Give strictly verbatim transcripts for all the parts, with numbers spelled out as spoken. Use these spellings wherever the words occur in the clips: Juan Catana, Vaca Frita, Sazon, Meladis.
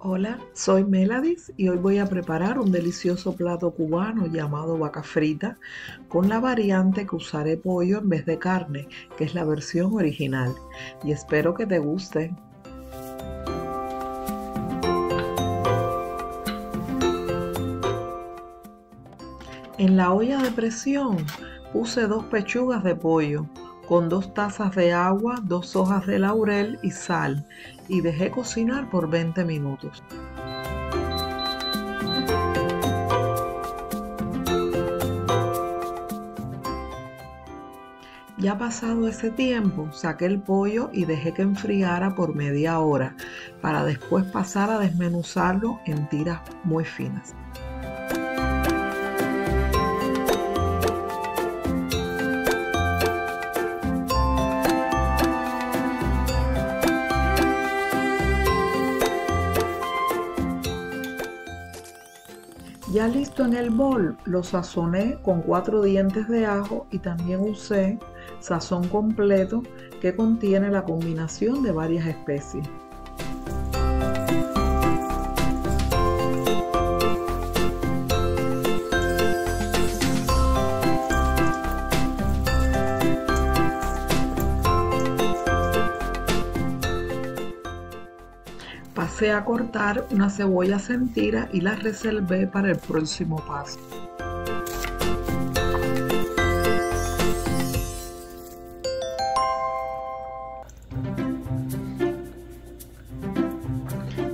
Hola, soy Meladis y hoy voy a preparar un delicioso plato cubano llamado vaca frita con la variante que usaré pollo en vez de carne, que es la versión original, y espero que te guste. En la olla de presión puse dos pechugas de pollo con dos tazas de agua, dos hojas de laurel y sal, y dejé cocinar por veinte minutos. Ya pasado ese tiempo, saqué el pollo y dejé que enfriara por media hora, para después pasar a desmenuzarlo en tiras muy finas. Ya listo en el bol, lo sazoné con cuatro dientes de ajo y también usé sazón completo que contiene la combinación de varias especies. Pasé a cortar una cebolla sin tira y la reservé para el próximo paso.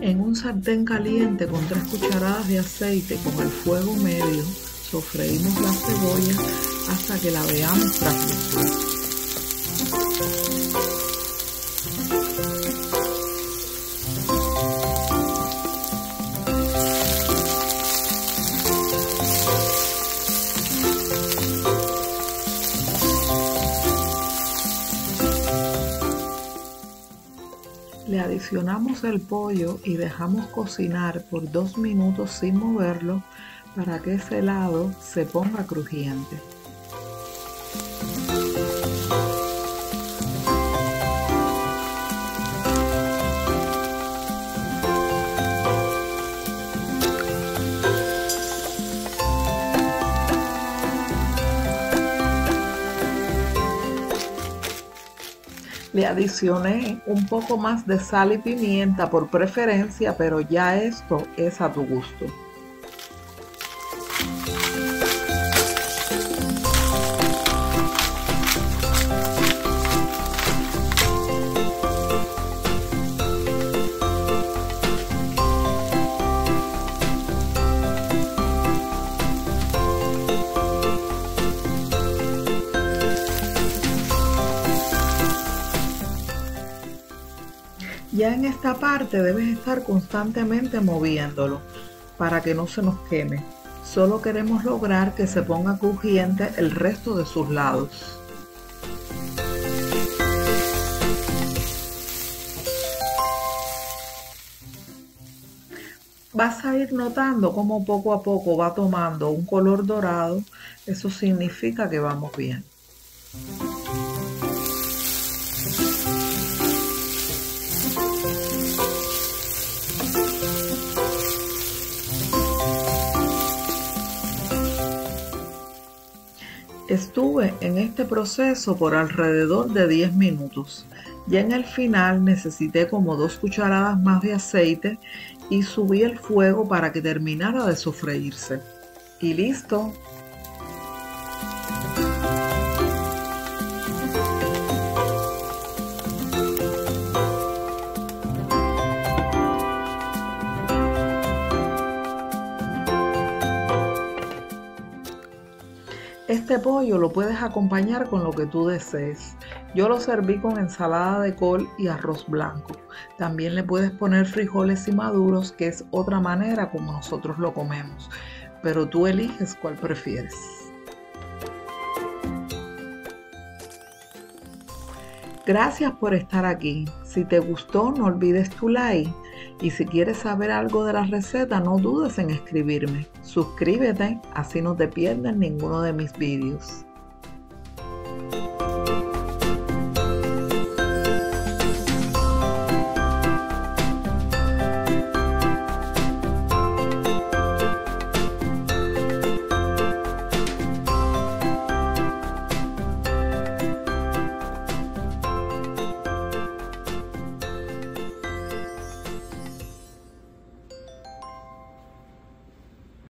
En un sartén caliente con tres cucharadas de aceite con el fuego medio, sofreímos la cebolla hasta que la veamos translucente. Le adicionamos el pollo y dejamos cocinar por dos minutos sin moverlo para que ese lado se ponga crujiente. Le adicioné un poco más de sal y pimienta por preferencia, pero ya esto es a tu gusto. Ya en esta parte debes estar constantemente moviéndolo para que no se nos queme. Solo queremos lograr que se ponga crujiente el resto de sus lados. Vas a ir notando cómo poco a poco va tomando un color dorado. Eso significa que vamos bien. Estuve en este proceso por alrededor de diez minutos. Ya en el final necesité como dos cucharadas más de aceite y subí el fuego para que terminara de sofreírse. Y listo. Este pollo lo puedes acompañar con lo que tú desees. Yo lo serví con ensalada de col y arroz blanco. También le puedes poner frijoles y maduros, que es otra manera como nosotros lo comemos. Pero tú eliges cuál prefieres. Gracias por estar aquí. Si te gustó, no olvides tu like Y si quieres saber algo de la receta, no dudes en escribirme. Suscríbete, así no te pierdas ninguno de mis vídeos.